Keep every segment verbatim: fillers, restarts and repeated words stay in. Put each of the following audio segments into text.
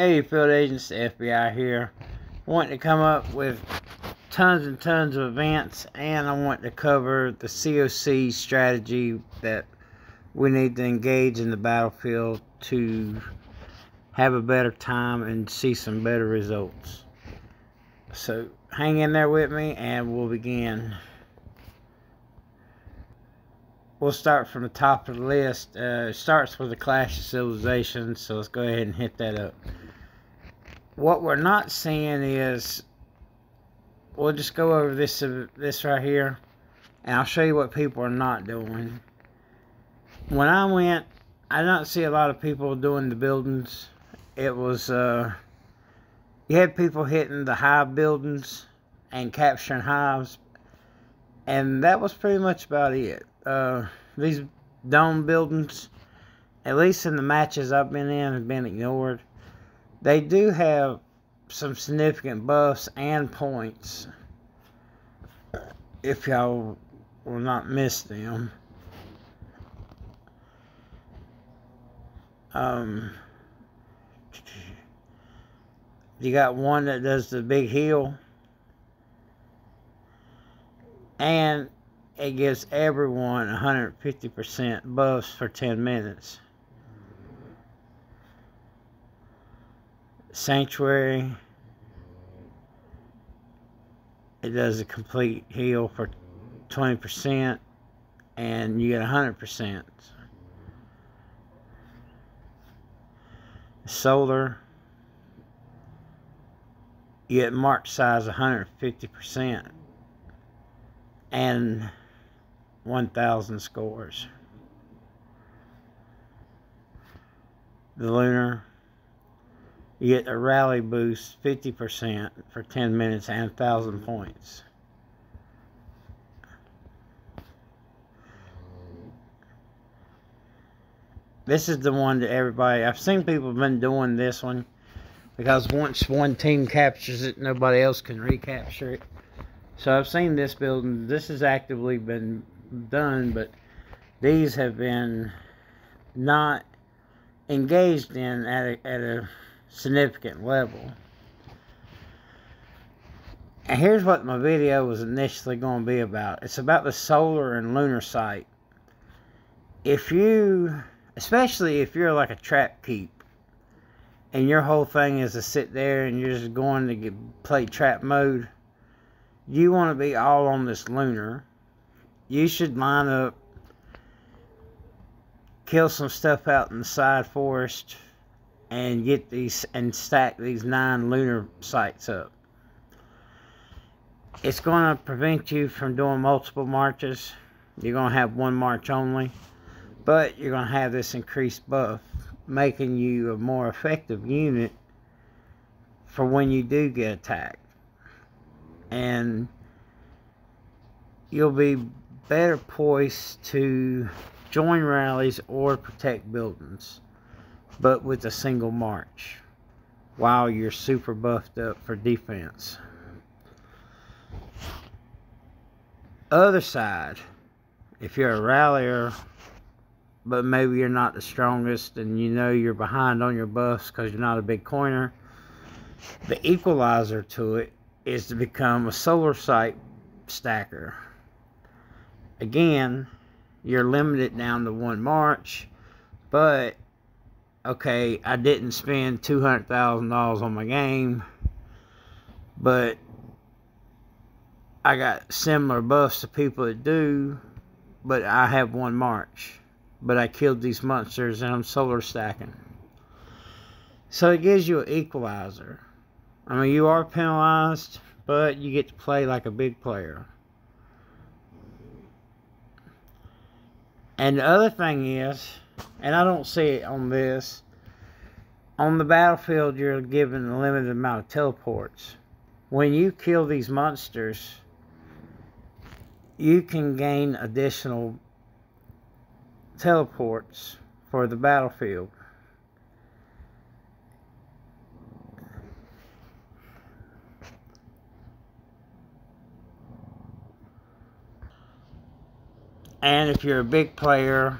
Hey, field agents, the F B I here. I want to come up with tons and tons of events, and I want to cover the C O C strategy that we need to engage in the battlefield to have a better time and see some better results. So hang in there with me and we'll begin. We'll start from the top of the list. Uh, it starts with the Clash of Civilizations, so let's go ahead and hit that up. What we're not seeing is, we'll just go over this, uh, this right here, and I'll show you what people are not doing. When I went, I didn't see a lot of people doing the buildings. It was, uh, you had people hitting the hive buildings and capturing hives, and that was pretty much about it. Uh, these dome buildings, at least in the matches I've been in, have been ignored. They do have some significant buffs and points, if y'all will not miss them. Um, you got one that does the big heal, and it gives everyone one hundred fifty percent buffs for ten minutes. Sanctuary, it does a complete heal for twenty percent, and you get one hundred percent. Solar, you get mark size one hundred fifty percent, and one thousand scores. The Lunar, you get a rally boost fifty percent for ten minutes and one thousand points. This is the one that everybody, I've seen people have been doing this one, because once one team captures it, nobody else can recapture it. So I've seen this building, this has actively been done, but these have been not engaged in at a, at a significant level. And here's what my video was initially going to be about. It's about the solar and lunar site. If you, especially if you're like a trap keep, and your whole thing is to sit there and you're just going to get, play trap mode, you want to be all on this lunar. You should line up, kill some stuff out in the side forest, and get these and stack these nine lunar sites up. It's going to prevent you from doing multiple marches. You're going to have one march only, but you're going to have this increased buff, making you a more effective unit for when you do get attacked. And you'll be better poised to join rallies or protect buildings, but with a single march, while you're super buffed up for defense. Other side, if you're a rallier, but maybe you're not the strongest and you know you're behind on your buffs because you're not a big coiner, the equalizer to it is to become a solar site stacker. Again, you're limited down to one march, but okay, I didn't spend two hundred thousand dollars on my game, but I got similar buffs to people that do, but I have one march, but I killed these monsters and I'm solar stacking. So it gives you an equalizer. I mean, you are penalized, but you get to play like a big player. And the other thing is, and I don't see it on this, on the battlefield you're given a limited amount of teleports. When you kill these monsters, you can gain additional teleports for the battlefield. And if you're a big player,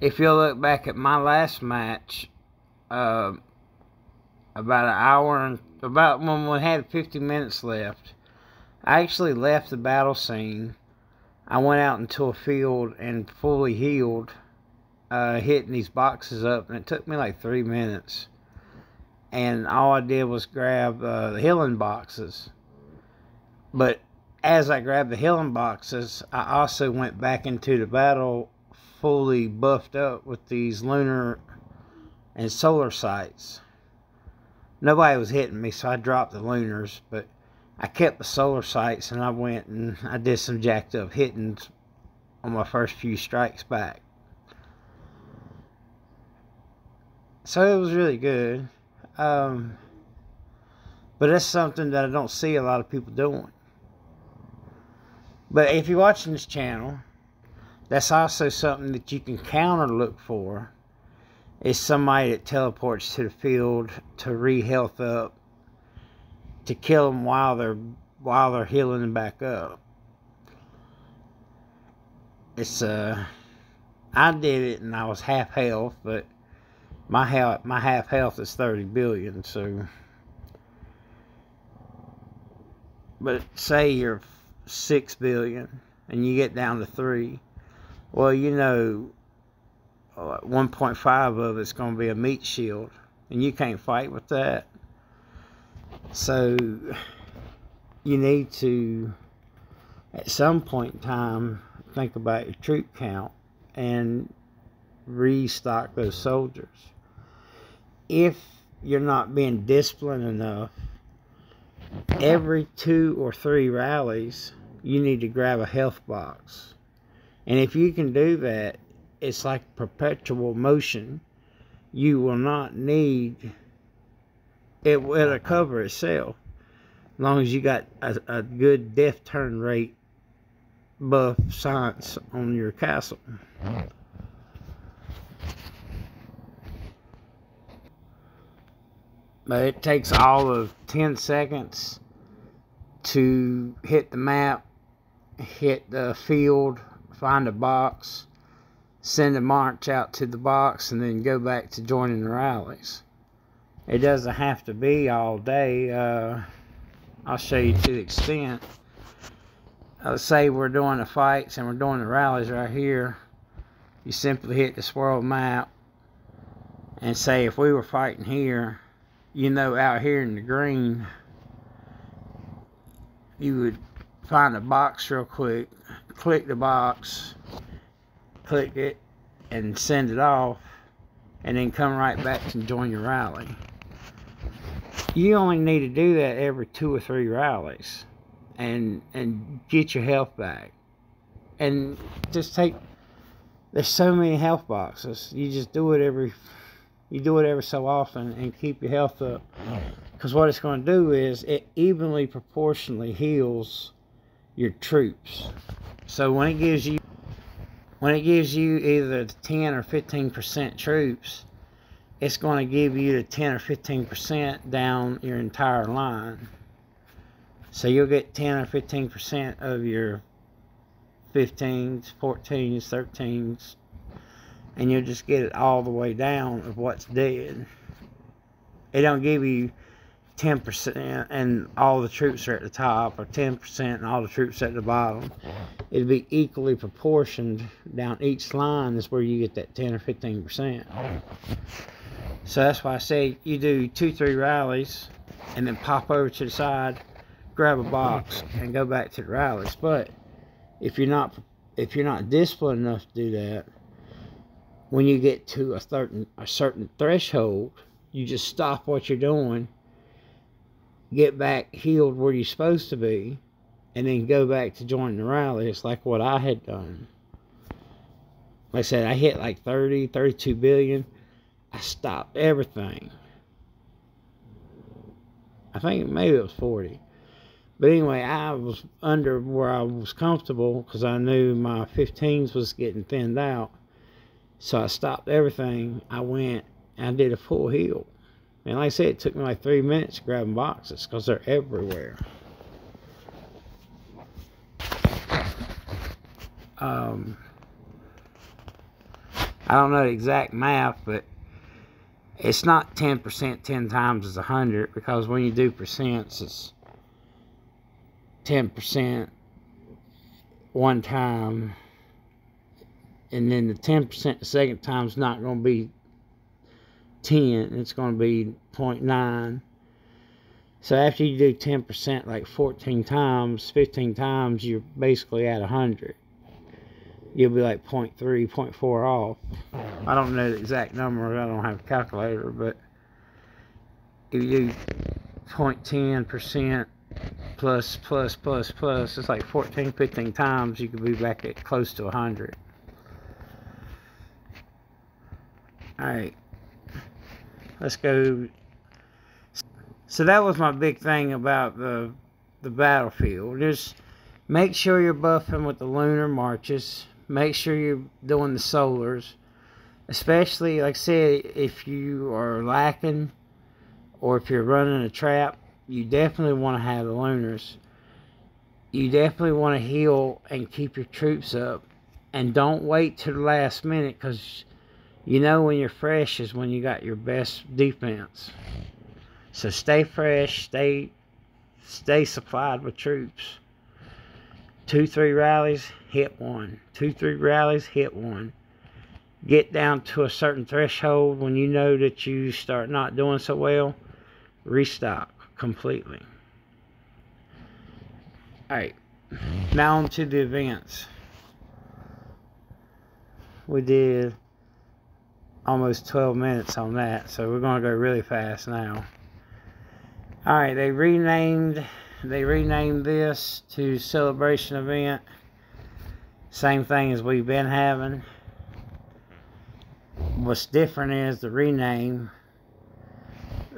if you look back at my last match, uh, about an hour and about when we had fifty minutes left. I actually left the battle scene. I went out into a field and fully healed, uh, hitting these boxes up, and it took me like three minutes. And all I did was grab uh, the healing boxes. But as I grabbed the healing boxes, I also went back into the battle fully buffed up with these lunar and solar sights. Nobody was hitting me, so I dropped the lunars, but I kept the solar sights, and I went and I did some jacked up hitting on my first few strikes back. So it was really good. Um, but that's something that I don't see a lot of people doing. But if you're watching this channel, that's also something that you can counter look for. Is somebody that teleports to the field to re-health up, to kill them while they're while they're healing back up. It's uh, I did it and I was half health, but my health my half health is thirty billion. So, but say you're six billion and you get down to three, well, you know, one point five of it's going to be a meat shield, and you can't fight with that. So you need to, at some point in time, think about your troop count and restock those soldiers. If you're not being disciplined enough, every two or three rallies, you need to grab a health box. And if you can do that, it's like perpetual motion. You will not need... It will cover itself as long as you got a, a good death turn rate buff science on your castle. But it takes all of ten seconds to hit the map, hit the field, find a box, send a march out to the box, and then go back to joining the rallies. It doesn't have to be all day. Uh, I'll show you to the extent. Let's say we're doing the fights and we're doing the rallies right here. You simply hit this world map and say, if we were fighting here, you know, out here in the green, you would find a box real quick, click the box, click it, and send it off, and then come right back and join your rally. You only need to do that every two or three rallies and and get your health back. And just take, there's so many health boxes. You just do it every, you do it every so often and keep your health up. Because what it's going to do is it evenly proportionally heals your troops. So when it gives you, when it gives you either ten or fifteen percent troops, it's going to give you the ten or fifteen percent down your entire line. So you'll get ten or fifteen percent of your fifteens, fourteens, thirteens, and you'll just get it all the way down of what's dead. It don't give you ten percent and all the troops are at the top, or ten percent and all the troops at the bottom. It'd be equally proportioned down each line is where you get that ten or fifteen percent. So that's why I say you do two, three rallies and then pop over to the side, grab a box, and go back to the rallies. But if you're not, if you're not disciplined enough to do that, when you get to a certain, a certain threshold, you just stop what you're doing, get back healed where you're supposed to be, and then go back to join the rally. It's like what I had done. Like I said, I hit like thirty, thirty-two billion. I stopped everything. I think maybe it was forty. But anyway, I was under where I was comfortable because I knew my fifteens was getting thinned out. So I stopped everything. I went and I did a full heal. And like I said, it took me like three minutes grabbing boxes because they're everywhere. Um, I don't know the exact math, but it's not ten percent ten times is one hundred, because when you do percents, it's ten percent one time, and then the ten percent the second time is not going to be ten, it's going to be zero point nine. So after you do ten percent like fourteen times, fifteen times, you're basically at one hundred. You'll be like zero point three, zero point four off. I don't know the exact number, I don't have a calculator, but if you do zero point one zero percent plus, plus, plus, plus, it's like fourteen, fifteen times, you could be back at close to one hundred. Alright, let's go. So that was my big thing about the, the battlefield. Just make sure you're buffing with the lunar marches. Make sure you're doing the solars, especially, like I said, if you are lacking or if you're running a trap, you definitely want to have the lunars. You definitely want to heal and keep your troops up, and don't wait to the last minute, because you know when you're fresh is when you got your best defense. So stay fresh, stay stay supplied with troops. Two, three rallies, hit one. Two, three rallies, hit one. Get down to a certain threshold when you know that you start not doing so well, restock completely. Alright, now on to the events. We did almost twelve minutes on that, so we're going to go really fast now. Alright, they renamed they renamed this to Celebration Event. Same thing as we've been having. What's different is the rename.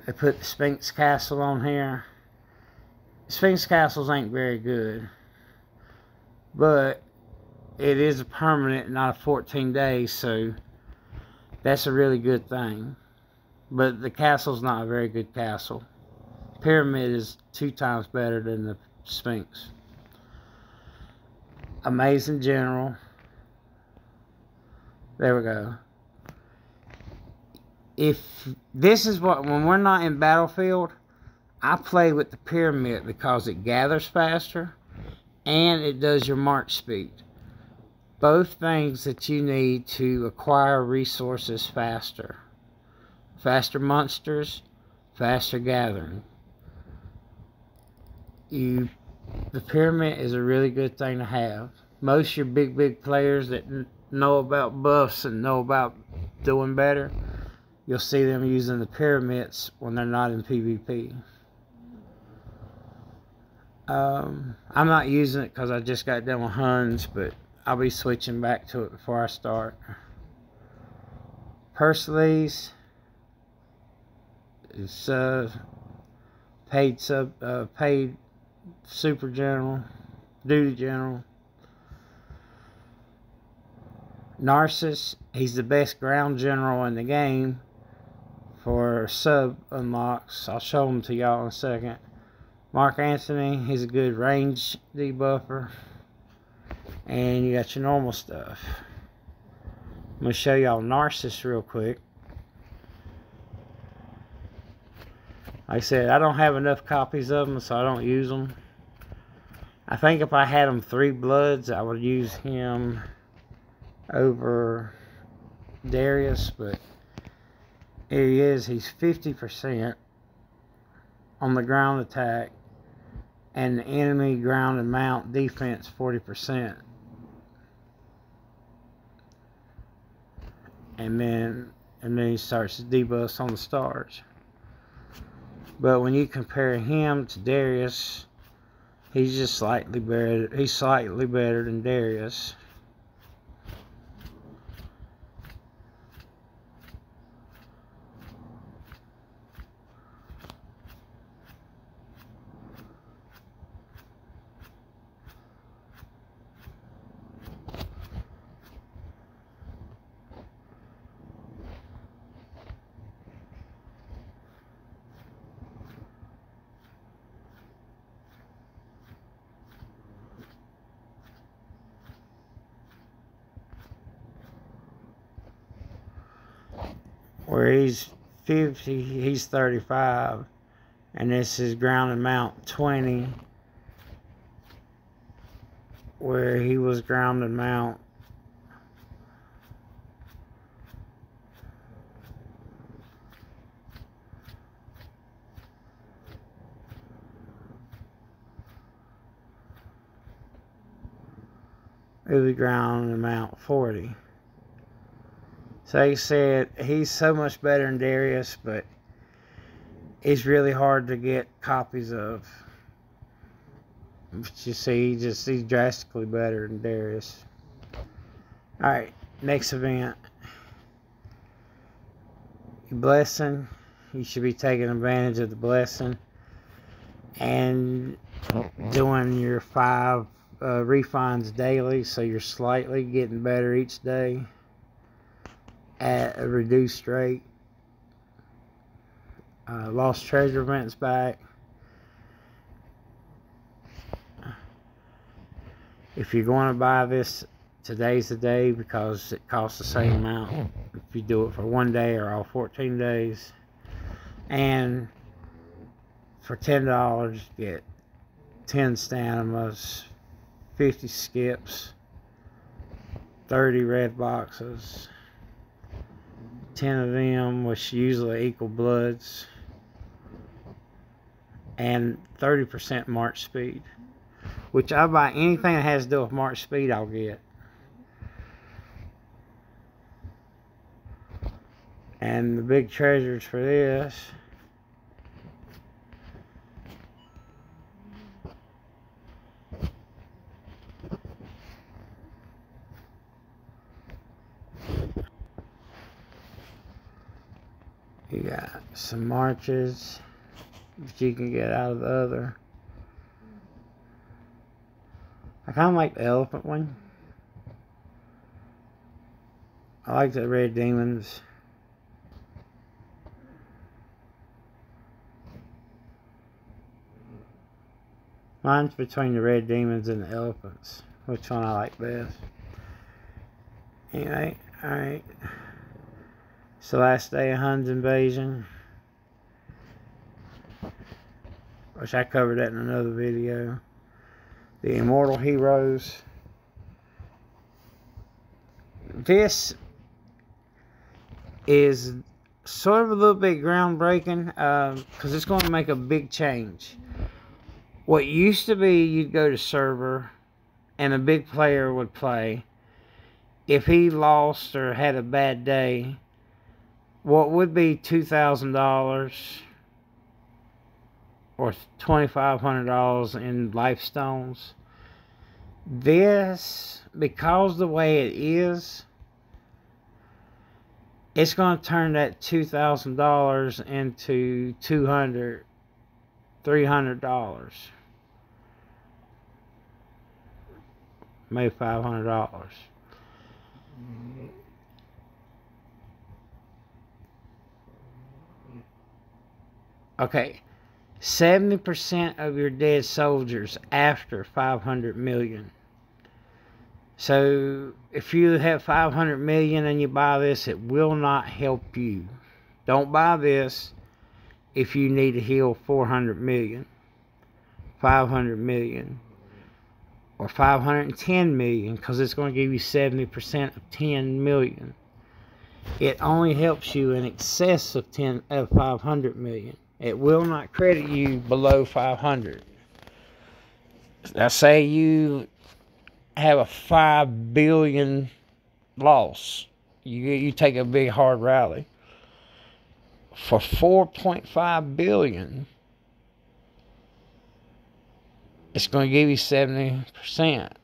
They put the Sphinx Castle on here. Sphinx Castles ain't very good, but it is a permanent, not a fourteen day, so that's a really good thing. But the castle's not a very good castle. Pyramid is two times better than the Sphinx. Amazing General. There we go. If this is what, when we're not in Battlefield, I play with the Pyramid because it gathers faster and it does your march speed. Both things that you need to acquire resources faster. Faster monsters, faster gathering. You, the Pyramid is a really good thing to have. Most of your big, big players that know about buffs and know about doing better, you'll see them using the Pyramids when they're not in PvP. Um, I'm not using it because I just got done with Hun's, but I'll be switching back to it before I start. Persleys is uh, paid sub, uh, paid. Super General, Duty General. Narcissus, he's the best ground general in the game for sub unlocks. I'll show him to y'all in a second. Mark Anthony, he's a good range debuffer. And you got your normal stuff. I'm going to show y'all Narcissus real quick. Like I said, I don't have enough copies of them, so I don't use them. I think if I had them three bloods, I would use him over Darius, but here he is. He's fifty percent on the ground attack, and the enemy ground and mount defense forty percent. And then, and then he starts to debuff on the stars. But when you compare him to Darius, he's just slightly better. He's slightly better than Darius. Where he's fifty, he's thirty-five, and this is ground and mount twenty, where he was ground and mount it was ground and mount forty. So he said he's so much better than Darius, but it's really hard to get copies of. But you see, he just, he's drastically better than Darius. Alright, next event. Your blessing. You should be taking advantage of the blessing and doing your five uh, refines daily, so you're slightly getting better each day at a reduced rate. Uh, lost treasure events back. If you're going to buy this, today's the day, because it costs the same amount if you do it for one day or all fourteen days. And for ten dollars, you get ten stanimas, fifty skips, thirty red boxes, ten of them, which usually equal bloods, and thirty percent march speed, which I buy anything that has to do with march speed, I'll get. And the big treasures for this you got some marches that you can get out of the other. I kind of like the elephant one. I like the red demons. Mine's between the red demons and the elephants. Which one I like best. Anyway, alright. It's the last day of Hun's Invasion, which I covered that in another video. The Immortal Heroes. This is sort of a little bit groundbreaking, because uh, it's going to make a big change. What used to be, you'd go to server and a big player would play. If he lost or had a bad day, what would be two thousand dollars or twenty-five hundred dollars in life stones, this, because the way it is, it's going to turn that two thousand dollars into two hundred dollars, three hundred dollars, maybe five hundred dollars. Okay, seventy percent of your dead soldiers after five hundred million. So if you have five hundred million and you buy this, it will not help you. Don't buy this if you need to heal four hundred million, five hundred million, or five hundred ten million, because it's going to give you seventy percent of ten million. It only helps you in excess of ten of five hundred million. It will not credit you below five hundred. Now say you have a five billion loss. You, you take a big hard rally. For four point five billion, it's going to give you seventy percent.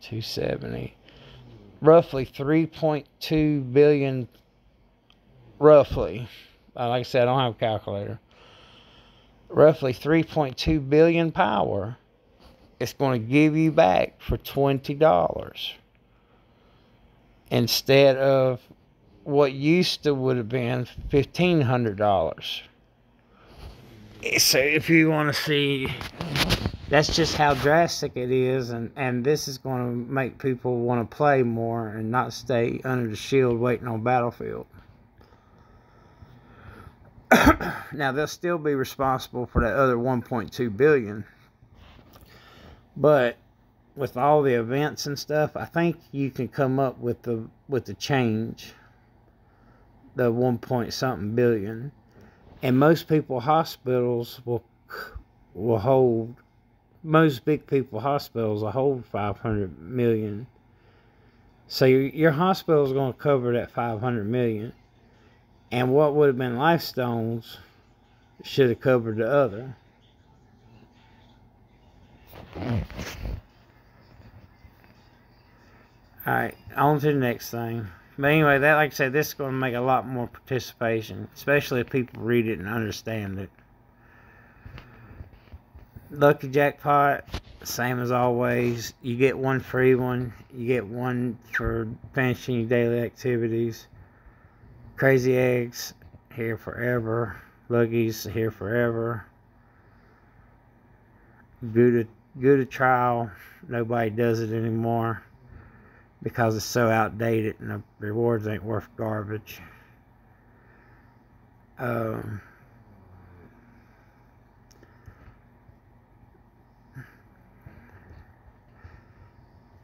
two seventy. Roughly three point two billion, roughly. Like I said, I don't have a calculator. Roughly three point two billion power it's going to give you back for twenty dollars. Instead of what used to would have been fifteen hundred dollars. So if you want to see, that's just how drastic it is. And, and this is going to make people want to play more and not stay under the shield waiting on Battlefield. Now, they'll still be responsible for that other one point two billion dollars. But with all the events and stuff, I think you can come up with the with the change, the one point something billion dollars. And most people hospitals will will hold, most big people hospitals will hold five hundred million dollars. So your, your hospital is going to cover that five hundred million dollars. And what would have been Lifestones should have covered the other. Alright, on to the next thing. But anyway, that, like I said, this is going to make a lot more participation, especially if people read it and understand it. Lucky jackpot, same as always. You get one free one. You get one for finishing your daily activities. Crazy Eggs, here forever. Luggies, here forever. Gouda gouda trial, nobody does it anymore because it's so outdated and the rewards ain't worth garbage. Um,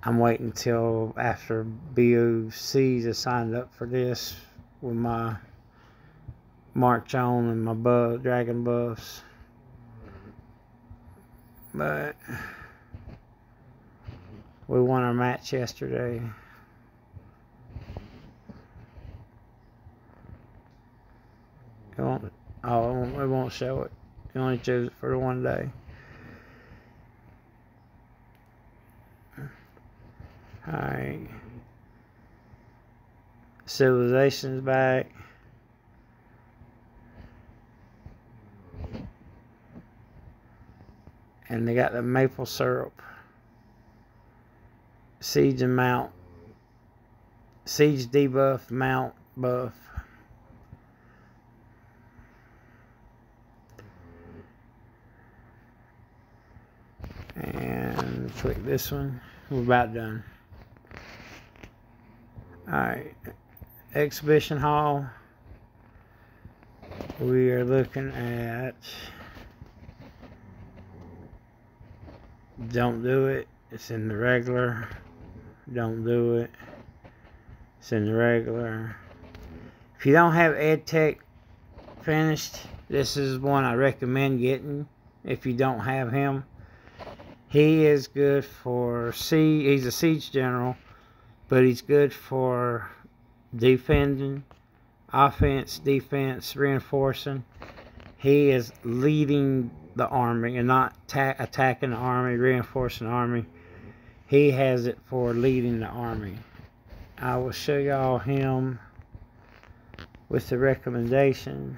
I'm waiting until after B O Cs are signed up for this with my March on and my buff, dragon buffs. But we won our match yesterday. It won't, oh, it won't, it won't show it. It only chose it for one day. Alright. Civilization's back. And they got the maple syrup. Siege and mount. Siege debuff, mount buff. And click this one. We're about done. Alright. Exhibition Hall. We are looking at... Don't do it. It's in the regular. Don't do it. It's in the regular. If you don't have EdTech finished, this is one I recommend getting if you don't have him. He is good for siege. He's a siege general, but he's good for defending, offense, defense, reinforcing. He is leading the army and not attacking the army, reinforcing the army. He has it for leading the army. I will show y'all him with the recommendation.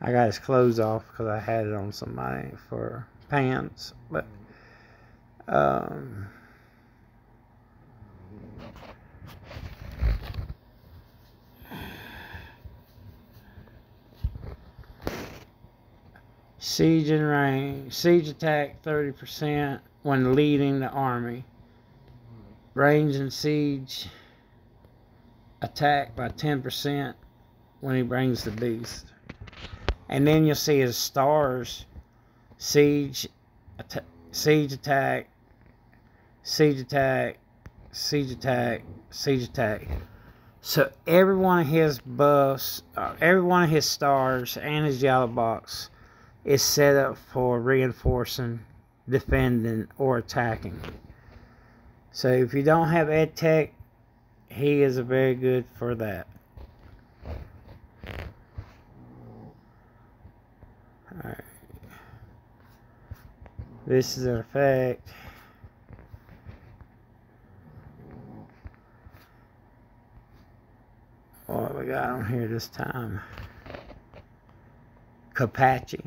I got his clothes off because I had it on somebody for pants, but Um, siege and range. Siege attack thirty percent when leading the army. Range and siege attack by ten percent when he brings the beast. And then you'll see his stars. Siege, att siege attack. Siege attack, siege attack, siege attack. So every one of his buffs, uh, every one of his stars and his yellow box is set up for reinforcing, defending, or attacking. So if you don't have EdTech, he is very good for that. Alright. This is an effect. What we got on here this time? Capachi.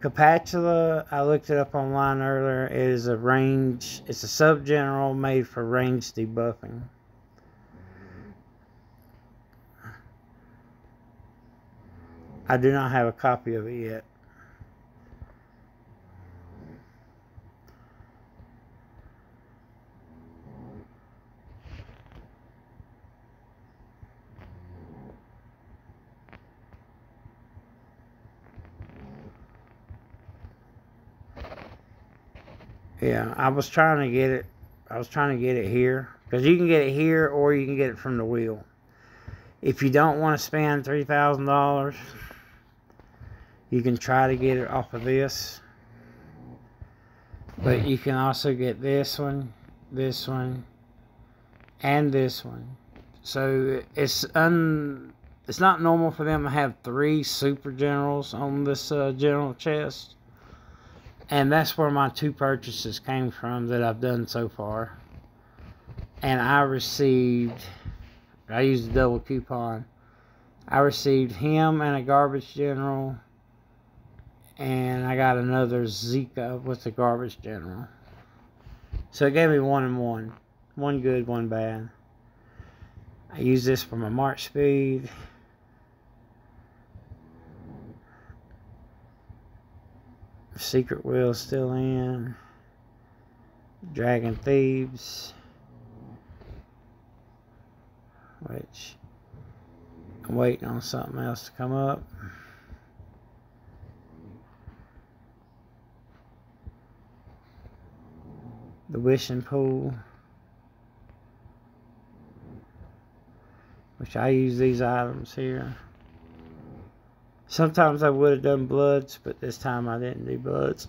Capachula, I looked it up online earlier. It is a range, it's a sub-general made for range debuffing. I do not have a copy of it yet. Yeah, I was trying to get it. I was trying to get it here. Because you can get it here or you can get it from the wheel. If you don't want to spend three thousand dollars, you can try to get it off of this. But you can also get this one, this one, and this one. So it's un, it's not normal for them to have three super generals on this uh, general chest. And that's where my two purchases came from that I've done so far. And I received, I used a double coupon. I received him and a garbage general. And I got another Zika with the garbage general. So it gave me one and one. One good, one bad. I use this for my march speed. Secret Wheel still in. Dragon Thieves. Which I'm waiting on something else to come up. The Wishing Pool, which I use these items here. Sometimes I would have done Bloods, but this time I didn't do Bloods.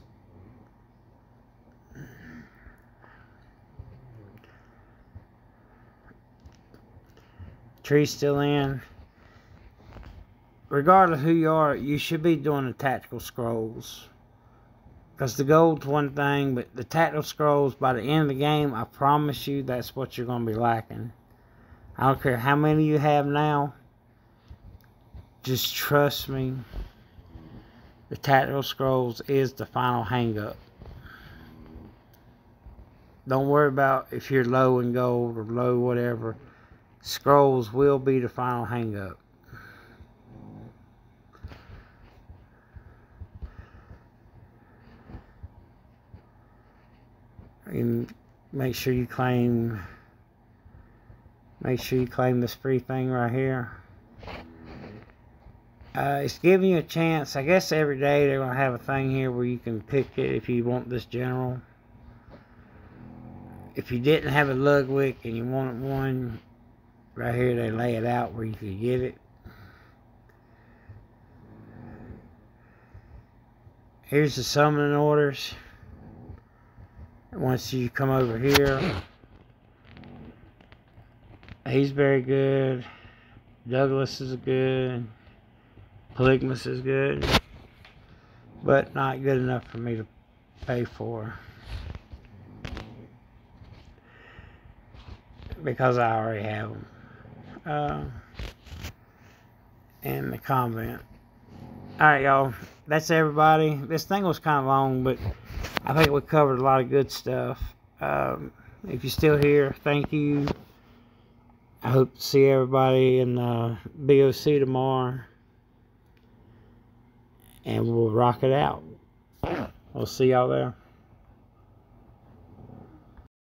Tree's still in. Regardless of who you are, you should be doing the Tactical Scrolls. Because the gold's one thing, but the Tactical Scrolls, by the end of the game, I promise you that's what you're going to be lacking. I don't care how many you have now. Just trust me. The Tactical Scrolls is the final hang-up. Don't worry about if you're low in gold or low whatever. Scrolls will be the final hang-up. And make sure you claim make sure you claim this free thing right here. Uh, it's giving you a chance. I guess every day they're going to have a thing here where you can pick it if you want this general. If you didn't have a Ludwig and you wanted one, right here they lay it out where you could get it. Here's the summoning orders. Once you come over here, he's very good. Douglas is good. Polygamus is good. But not good enough for me to pay for. Because I already have them. Uh, in the convent. Alright, y'all. That's everybody. This thing was kind of long, but I think we covered a lot of good stuff. Um, if you're still here, thank you. I hope to see everybody in uh, B O C tomorrow. And we'll rock it out. We'll see y'all there.